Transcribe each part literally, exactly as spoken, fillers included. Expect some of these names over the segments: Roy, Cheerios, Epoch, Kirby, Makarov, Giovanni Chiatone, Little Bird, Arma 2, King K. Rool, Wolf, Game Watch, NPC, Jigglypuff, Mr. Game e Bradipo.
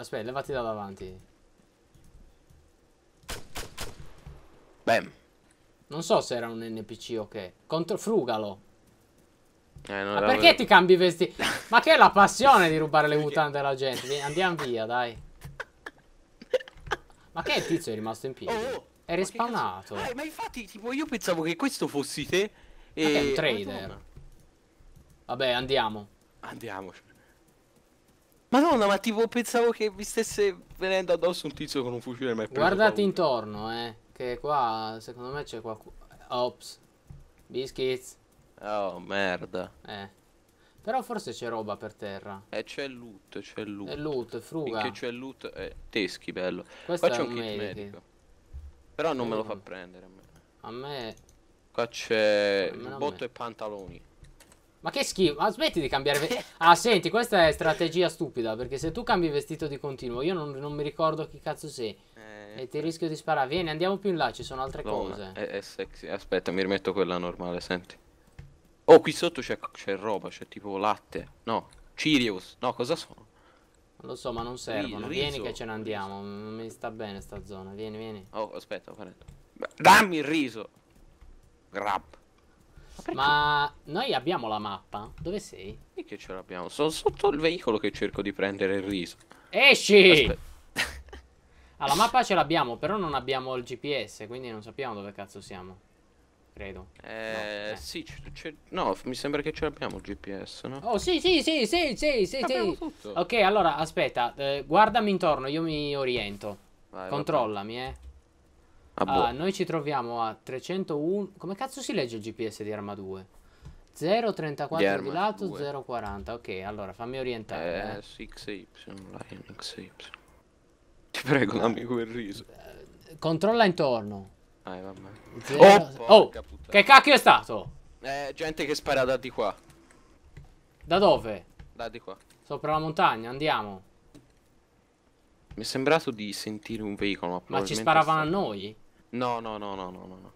Aspetta, levati da davanti. Bam. Non so se era un N P C o che. Controfrugalo. Eh, non Ma perché vero. ti cambi i vestiti? Ma che è la passione di rubare le mutande alla gente? Andiamo via, dai. Ma che tizio è rimasto in piedi? Oh, oh. È respawnato. Ma, eh, ma infatti, tipo, io pensavo che questo fossi te. E... Ma che è un trader. Madonna. Vabbè, andiamo. Andiamo. Madonna, ma tipo, pensavo che mi stesse venendo addosso un tizio con un fucile. Ma guardate intorno, eh. Che qua, secondo me, c'è qualcuno. Ops. Biscuits. Oh, merda. Eh. Però forse c'è roba per terra. Eh, c'è loot, c'è loot. È loot, fruga. Che c'è loot, eh, teschi, bello. Questo qua c'è un, un kit medico. medico. Però non eh, me lo fa prendere a me. A me... Qua c'è botto e pantaloni. Ma che schifo, ma smetti di cambiare... Ah, senti, questa è strategia stupida, perché se tu cambi vestito di continuo, io non, non mi ricordo chi cazzo sei. Eh, e ti rischio di sparare. Vieni, andiamo più in là, ci sono altre Lona. cose. È, è sexy. Aspetta, mi rimetto quella normale, senti. Oh, qui sotto c'è roba, c'è tipo latte. No, Cheerios. No, cosa sono? Non lo so, ma non servono. Riso. Vieni che ce ne andiamo. Non mi sta bene sta zona. Vieni, vieni. Oh, aspetta, dammi il riso. Grab. Ma, ma noi abbiamo la mappa? Dove sei? E che ce l'abbiamo? Sono sotto il veicolo che cerco di prendere il riso. Esci! Ah, la mappa ce l'abbiamo, però non abbiamo il G P S, quindi non sappiamo dove cazzo siamo. Credo. Eh, no, sì, c'è, no, mi sembra che ce l'abbiamo il G P S, no? Oh, sì, sì, sì, sì, sì, sì, sì. Tutto. Ok, allora, aspetta, eh, guardami intorno, io mi oriento. Vai, Controllami, vabbè. eh. Ah, ah, noi ci troviamo a trecentouno... Come cazzo si legge il G P S di Arma due? zero trentaquattro di lato, zero quaranta. Ok, allora, fammi orientare. Eh, eh. X Y, X Y. Ti prego, dammi quel riso. Controlla intorno. Ah, vabbè. Oh, oh, che cacchio è stato? Eh, gente che spara da di qua. Da dove? Da di qua. Sopra la montagna, andiamo. Mi è sembrato di sentire un veicolo. Ma, ma ci sparavano a noi? No, no, no, no, no, no.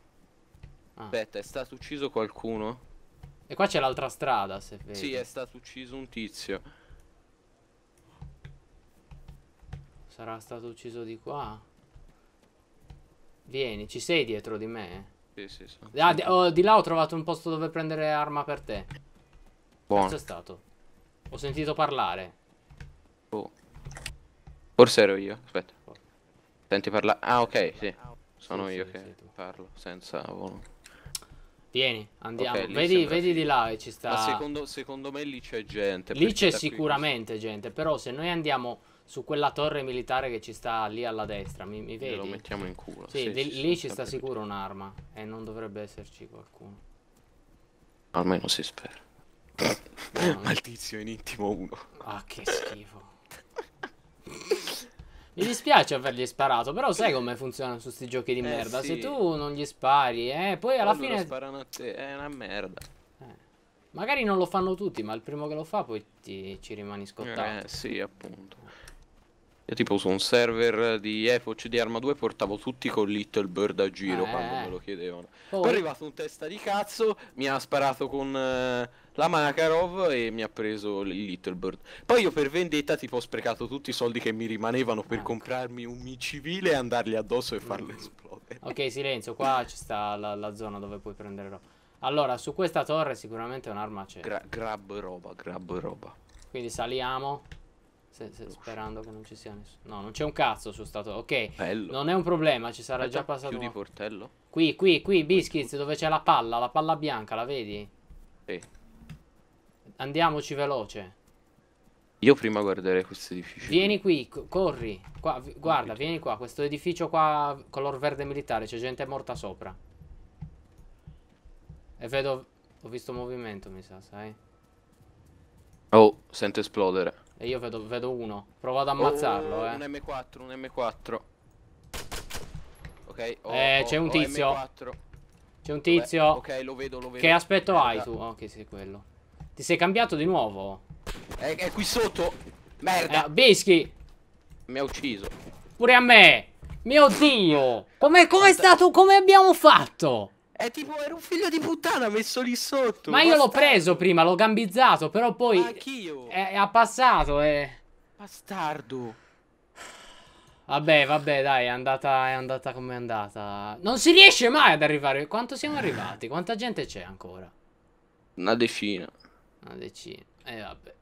Ah. Aspetta, è stato ucciso qualcuno? E qua c'è l'altra strada, se vedi. Sì, è stato ucciso un tizio. Sarà stato ucciso di qua? Vieni, ci sei dietro di me? Sì, sì, sì. Ah, di, oh, di là ho trovato un posto dove prendere arma per te. Buono. Cazzo è stato? Ho sentito parlare. Oh. Forse ero io, aspetta. Senti parlare. Ah, ok, sì. Sono sì, io sì, che parlo senza volo. Vieni, andiamo. Okay, vedi vedi di là e ci sta. Ma secondo, secondo me lì c'è gente. Lì c'è sicuramente qui. gente, però se noi andiamo... Su quella torre militare che ci sta lì alla destra, mi, mi vedi? Lo mettiamo in culo. Sì, sì, di, ci lì ci sta sicuro un'arma. E non dovrebbe esserci qualcuno. Almeno si spera. No, ma il tizio in intimo uno. Ah, che schifo. Mi dispiace avergli sparato, però sai come funzionano su sti giochi di eh, merda. Sì. Se tu non gli spari, eh, poi alla allora fine... sparano a te, è una merda. Eh. Magari non lo fanno tutti, ma il primo che lo fa poi ti, ci rimani scottato. Eh, sì, appunto. Io tipo su un server di Epoch di Arma due portavo tutti con Little Bird a giro eh. quando me lo chiedevano. Poi... Poi è arrivato un testa di cazzo, mi ha sparato con uh, la Makarov e mi ha preso il Little Bird. Poi io per vendetta tipo ho sprecato tutti i soldi che mi rimanevano per ecco. comprarmi un micivile e andargli addosso e farlo mm. esplodere. Ok, silenzio, qua ci sta la, la zona dove puoi prendere roba. Allora, su questa torre sicuramente un'arma c'è. Gra grab roba, grab roba. Quindi saliamo... Se, se, sperando che non ci sia nessuno. No, non c'è un cazzo su stato. Ok, bello. Non è un problema, ci sarà già passato. Chiudi portello. Qui, qui, qui, Biscuits, dove c'è la palla, la palla bianca, la vedi? Sì. Andiamoci veloce. Io prima guarderei questo edificio. Vieni qui, corri. Qua, guarda, corri. vieni qua, questo edificio qua, color verde militare, c'è gente morta sopra. E vedo... Ho visto movimento, mi sa, sai? Oh, sento esplodere. E io vedo, vedo uno. Provo ad ammazzarlo. Oh, eh. Un M quattro, un M quattro. Ok. Oh, eh, oh, c'è un tizio. Oh, c'è un tizio. Ok, lo vedo, lo vedo. Che aspetto Merda. hai tu? Ok, sei quello. Ti sei cambiato di nuovo? È, è qui sotto. Merda. Eh, Bischi. Mi ha ucciso. Pure a me. Mio Dio. Come è stato? Come abbiamo fatto? È tipo, era un figlio di puttana messo lì sotto. Ma bastardo. Io l'ho preso prima, l'ho gambizzato, però poi... Ma anch'io. È, è passato, è... Bastardo. Vabbè, vabbè, dai, è andata, è andata come è andata. Non si riesce mai ad arrivare. Quanto siamo arrivati? Quanta gente c'è ancora? Una decina. Una decina. E eh, vabbè.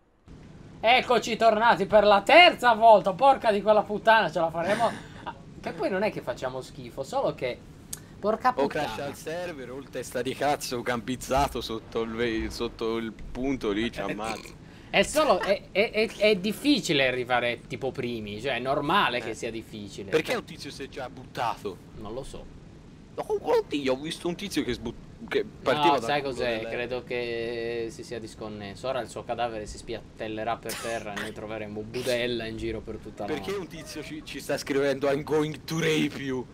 Eccoci tornati per la terza volta. Porca di quella puttana, ce la faremo. Ah, che poi non è che facciamo schifo, solo che... Porca puttana. O crasha il server o il testa di cazzo campizzato sotto il, sotto il punto lì ci ammazza. È solo, è, è, è, è difficile arrivare tipo primi, cioè è normale eh. che sia difficile. Perché un tizio si è già buttato? Non lo so. Oh, oddio, ho visto un tizio che, che partiva no, da... sai cos'è? Delle... Credo che si sia disconnesso. Ora il suo cadavere si spiattellerà per terra e noi troveremo budella in giro per tutta la... Perché un tizio ci, ci sta scrivendo I'm going to rape you?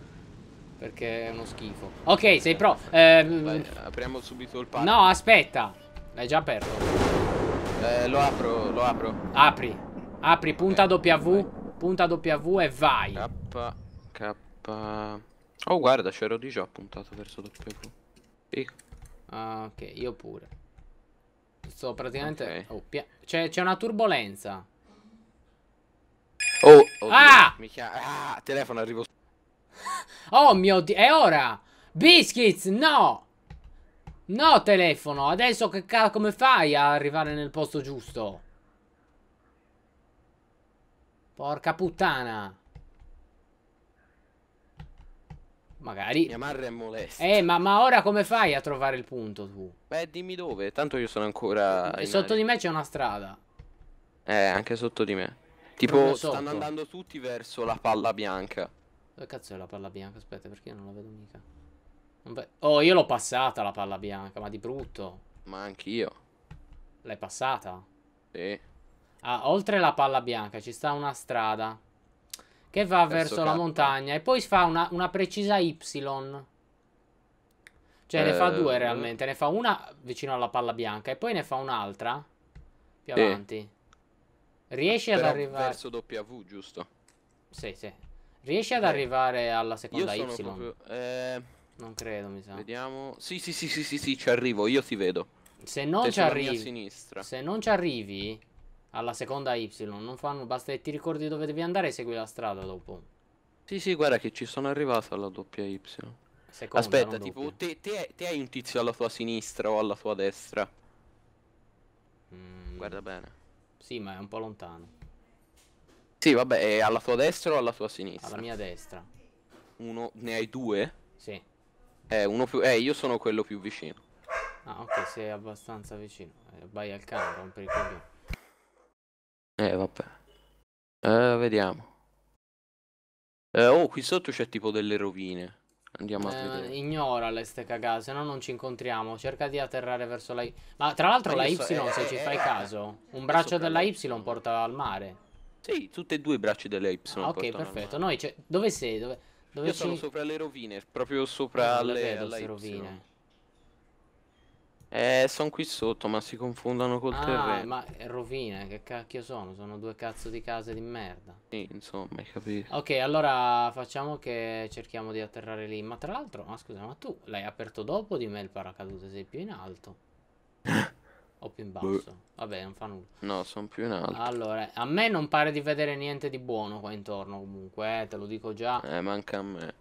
Perché è uno schifo. Ok, sei pro. Eh, Vai, apriamo subito il palo. No, aspetta. L'hai già aperto. Eh, lo apro, lo apro. Apri, apri, punta eh, W, vai. Punta W e vai. K, K. Oh, guarda, c'ero di già puntato verso W. Sì. Ah, ok, io pure. Sto praticamente... Okay. Oh, c'è una turbolenza. Oh, oh ah! Mi chiama... ah! Telefono, arrivo. Oh mio Dio, è ora! Biscuits, no! No telefono, adesso che cazzo come fai a arrivare nel posto giusto? Porca puttana. Magari mia madre è molesta. Eh ma, ma ora come fai a trovare il punto tu? Beh dimmi dove, tanto io sono ancora... E sotto di me c'è una strada. Eh anche sotto di me. Tipo stanno andando tutti verso la palla bianca. Dove cazzo è la palla bianca? Aspetta perché io non la vedo mica. Oh, io l'ho passata la palla bianca, ma di brutto. Ma anch'io. L'hai passata? Sì. Ah, oltre la palla bianca ci sta una strada che va verso, verso la montagna e poi fa una, una precisa Y. Cioè eh, ne fa due realmente, ne fa una vicino alla palla bianca e poi ne fa un'altra più sì. avanti. Riesci però ad arrivare... verso W, giusto? Sì, sì. Riesci ad eh. arrivare alla seconda Y? Proprio, eh... non credo, mi sa. Vediamo. Sì, sì, sì, sì, sì, sì, ci arrivo, io ti vedo. Se non ci arrivi a sinistra. Se non ci arrivi alla seconda Y, non fanno, basta che ti ricordi dove devi andare e segui la strada dopo. Sì, sì, guarda che ci sono arrivato alla doppia Y. Seconda, aspetta, tipo te, te, te hai un tizio alla tua sinistra o alla tua destra? Mm. Guarda bene. Sì, ma è un po' lontano. Sì, vabbè, è alla tua destra o alla tua sinistra? Alla mia destra. Uno, ne hai due? Sì. Eh, uno più, eh, io sono quello più vicino. Ah, ok, sei abbastanza vicino. Eh, vai al cane, rompi il coglione. Eh, vabbè. Eh, vediamo. Eh, oh, qui sotto c'è tipo delle rovine. Andiamo eh, a vedere. Ignora le ste cagate, se no non ci incontriamo. Cerca di atterrare verso la Y. Ma tra l'altro la Y, so, eh, se eh, ci eh, fai eh, caso, un braccio della Y porta al mare. Sì, tutti e due i bracci della Y. Ah, ok, perfetto. Noi dove sei? Dove... Dove io sono sopra le rovine, proprio sopra le, vedo, alle rovine. Eh, sono qui sotto, ma si confondono col ah, terreno. Ma rovine, che cacchio sono? Sono due cazzo di case di merda. Sì, insomma, hai capito. Ok, allora facciamo che cerchiamo di atterrare lì. Ma tra l'altro, ma scusa, ma tu l'hai aperto dopo di me il paracadute? Sei più in alto? O più in basso? Vabbè, non fa nulla. No, sono più in alto. Allora, a me non pare di vedere niente di buono qua intorno comunque, eh, te lo dico già. Eh, manca a me.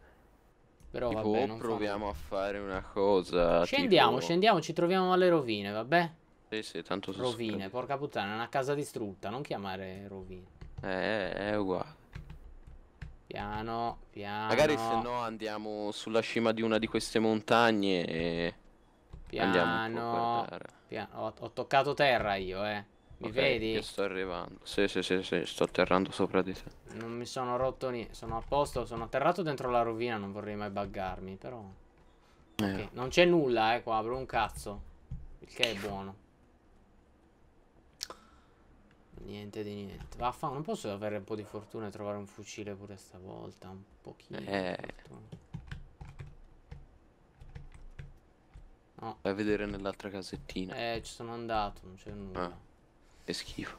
Però tipo, vabbè, non proviamo a fare una cosa. Scendiamo, tipo... scendiamo, ci troviamo alle rovine, vabbè? Sì, sì, tanto sono rovine, porca puttana, è una casa distrutta, non chiamare rovine. Eh, è uguale. Piano, piano. Magari se no andiamo sulla cima di una di queste montagne e... Piano, piano. Ho, ho toccato terra io, eh. Mi okay, vedi? Io sto arrivando. Sì, sì, sì, sì, sto atterrando sopra di te. Non mi sono rotto niente. Sono a posto, sono atterrato dentro la rovina. Non vorrei mai buggarmi, però. Eh. Okay. Non c'è nulla, eh, qua. Apro un cazzo. Il che è buono. Niente di niente. Vaffanculo, non posso avere un po' di fortuna e trovare un fucile pure stavolta. Un pochino. Eh. No. Vai a vedere nell'altra casettina. Eh, ci sono andato, non c'è nulla. Ah, è schifo.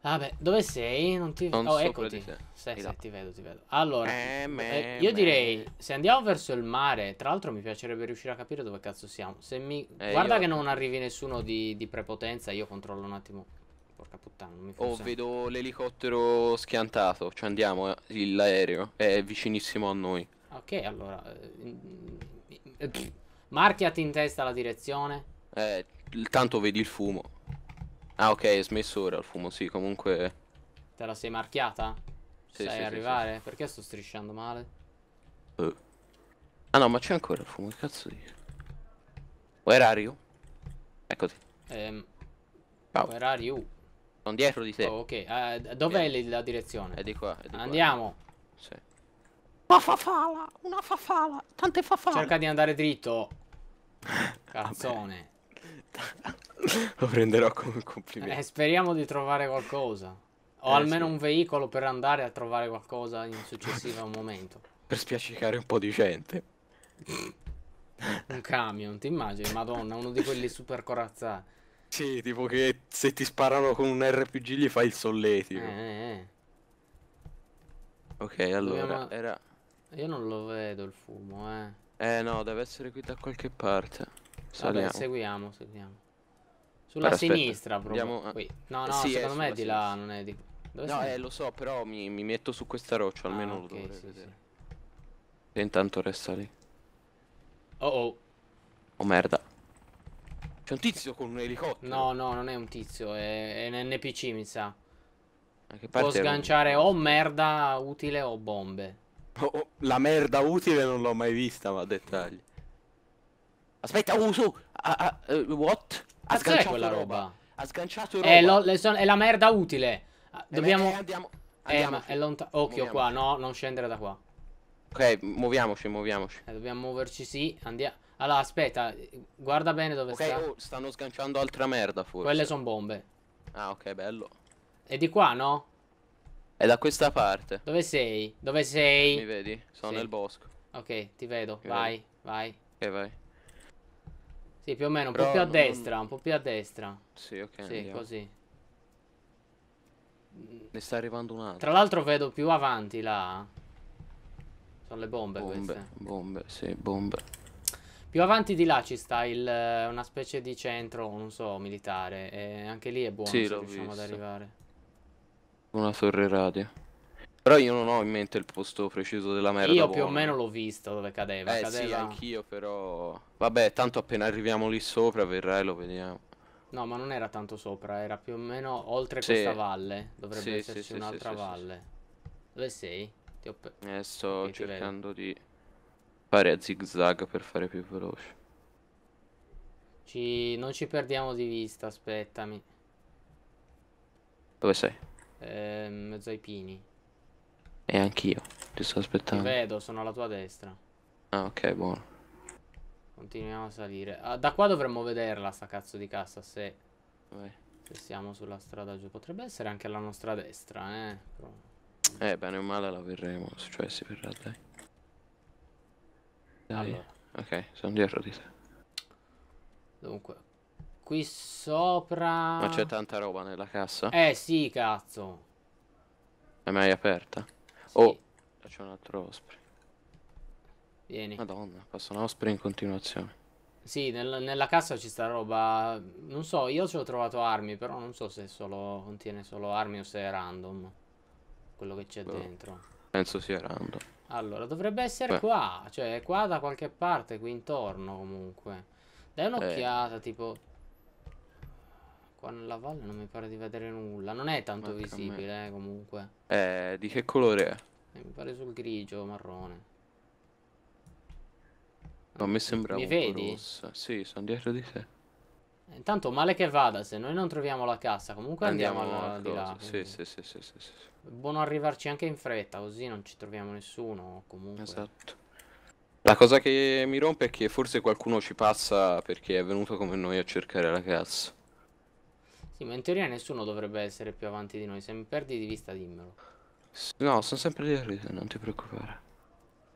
Vabbè, dove sei? Non ti vedo. Oh, eccoti. Sì, sì, ti vedo, ti vedo. Allora, eh, me, eh, io me. direi, se andiamo verso il mare, tra l'altro mi piacerebbe riuscire a capire dove cazzo siamo. Se mi... eh, Guarda io... che non arrivi nessuno di, di prepotenza, io controllo un attimo. porca puttana, non mi fa. Oh, vedo l'elicottero schiantato, cioè andiamo, eh, l'aereo è vicinissimo a noi. Ok, allora eh, marchiati in testa la direzione. Eh, tanto vedi il fumo. Ah ok, è smesso ora il fumo, sì, comunque. Te la sei marchiata? Sì, sai sì, arrivare? Sì, sì. Perché sto strisciando male? Uh. Ah no, ma c'è ancora il fumo, che cazzo di... Where are you? Eccoti. Ehm... Wow. Where are you? Sono dietro di te. Oh, ok, uh, dov'è yeah. la direzione? È di qua, è di andiamo qua. Sì. Una farfalla, una farfalla, tante farfalle. Cerca di andare dritto. Cazzone. Lo prenderò come un complimento. Eh, speriamo di trovare qualcosa. O eh, almeno sì. un veicolo per andare a trovare qualcosa in successivo momento. Per spiaccicare un po' di gente. Un camion, ti immagini? Madonna, uno di quelli super corazzati. Sì, tipo che se ti sparano con un R P G gli fai il solletico. Eh, eh. Ok, allora Dobbiamo... era... Io non lo vedo il fumo, eh. Eh no, deve essere qui da qualche parte. Saliamo. Vabbè, seguiamo, seguiamo. Sulla Para, sinistra, proprio. Andiamo... Qui. No, no, sì, secondo me è di sinistra. Là, non è di... Dove no, sei? Eh, lo so, però mi, mi metto su questa roccia, almeno ah, okay, lo dovrei sì, vedere. Sì. E intanto resta lì. Oh oh. Oh merda. C'è un tizio con un elicottero. No, no, non è un tizio, è, è un N P C, mi sa. Che può sganciare un... o merda utile o bombe. Oh, oh, la merda utile non l'ho mai vista, ma a dettagli. Aspetta, uso! Ah, ah, uh, what? Ha sganciato quella roba. roba. Ha sganciato roba. È, lo, le son, è la merda utile. Dobbiamo... Eh, andiamo, andiamo, eh, ma è lontano. Occhio qua, no, non scendere da qua. Ok, muoviamoci, muoviamoci. Eh, dobbiamo muoverci, sì. Andiamo. Allora, aspetta, guarda bene dove okay, sta. Ok, oh, stanno sganciando altra merda, forse. Quelle sono bombe. Ah, ok, bello. È di qua, no? È da questa parte. Dove sei? Dove sei? Mi vedi? Sono sì. nel bosco. Ok, ti vedo. Mi vai, vedi. vai. Ok, vai. Sì, più o meno, un Però po' più a non... destra, un po' più a destra. Sì, ok. Sì, andiamo. così. Ne sta arrivando un altro. Tra l'altro vedo più avanti là. Sono le bombe, bombe queste. Bombe, sì, bombe. Più avanti di là ci sta il, una specie di centro, non so, militare. E anche lì è buono sì, se riusciamo visto. ad arrivare. Una torre radio. Però io non ho in mente il posto preciso della merda. Io buona. più o meno l'ho visto dove cadeva. Eh cadeva... sì, anch'io però... Vabbè, tanto appena arriviamo lì sopra verrà e lo vediamo. No, ma non era tanto sopra, era più o meno oltre sì. questa valle. Dovrebbe sì, esserci sì, un'altra sì, sì, valle. Sì, sì. Dove sei? Ti ho... eh, sto okay, cercando di fare a zig zag per fare più veloce. Ci... Non ci perdiamo di vista, aspettami. Dove sei? Eh, mezzo ai pini. E anch'io, ti sto aspettando. Ti vedo, sono alla tua destra. Ah, ok, buono. Continuiamo a salire. Ah, da qua dovremmo vederla, sta cazzo di cassa, se... Vai. Se siamo sulla strada giù. Potrebbe essere anche alla nostra destra, eh. Però... Eh, bene o male la verremo, cioè si verrà, dai. Dai. Allora. Ok, sono dietro di te. Dunque, qui sopra... Ma c'è tanta roba nella cassa? Eh, sì, cazzo. L'hai mai aperta? Oh, c'è un altro ospite. Vieni. Madonna, passa un ospite in continuazione. Sì, nel, nella cassa ci sta roba. Non so, io ci ho trovato armi, però non so se solo contiene solo armi o se è random quello che c'è dentro. Penso sia random. Allora, dovrebbe essere Beh. qua, cioè qua da qualche parte, qui intorno comunque. Dai un'occhiata, eh. tipo qua nella valle non mi pare di vedere nulla. Non è tanto Manca visibile, eh, comunque. Eh, di che colore è? Mi pare sul grigio marrone. No, mi sembrava un po' rossa. Sì, sono dietro di te. Intanto male che vada, se noi non troviamo la cassa, comunque andiamo, andiamo alla, di là. Sì, sì, sì, sì, sì, sì. Buono arrivarci anche in fretta, così non ci troviamo nessuno comunque. Esatto. La cosa che mi rompe è che forse qualcuno ci passa perché è venuto come noi a cercare la cassa. Sì, ma in teoria nessuno dovrebbe essere più avanti di noi. Se mi perdi di vista dimmelo. No, sono sempre dietro di te, non ti preoccupare.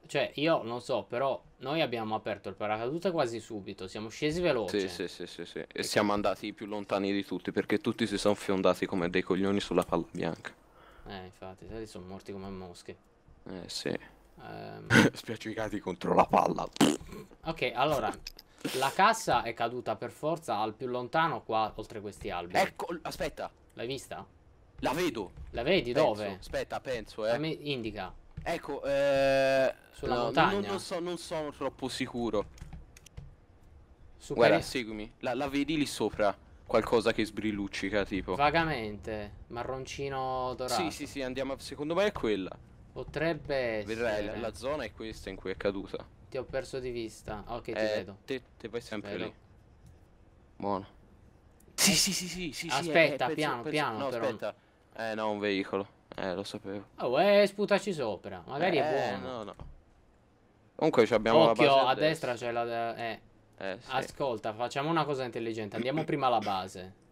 Cioè, io non so, però noi abbiamo aperto il paracadute quasi subito. Siamo scesi veloci. Sì, sì, sì, sì, sì. E siamo andati più lontani di tutti, perché tutti si sono fiondati come dei coglioni sulla palla bianca. Eh, infatti, sai, sono morti come mosche. Eh, sì. um... Spiaccicati contro la palla. Ok, allora la cassa è caduta per forza al più lontano qua, oltre questi alberi. Ecco, aspetta. L'hai vista? La vedo. La vedi penso. Dove? Aspetta, penso, eh. Me indica. Ecco, eh... sulla no, montagna. Non, non, so, non sono troppo sicuro. Super... Guarda, seguimi. La, la vedi lì sopra? Qualcosa che sbrilluccica, tipo. Vagamente. Marroncino dorato. Sì, sì, sì, andiamo... Secondo me è quella. Potrebbe essere. Vedrai, la, la zona è questa in cui è caduta. Ti ho perso di vista. Ok, eh, ti vedo. Te, te vai sempre lì. Buono. Sì, eh, sì, sì, sì, sì. Aspetta, sì, eh, piano, penso, piano, no, però. Aspetta. Eh, no, un veicolo. Eh, lo sapevo. Oh, eh, sputaci sopra. Magari eh, è buono. No, no. Comunque ci abbiamo la base. Occhio, a destra c'è la... Eh. Eh, sì. Ascolta, facciamo una cosa intelligente. Andiamo prima alla base.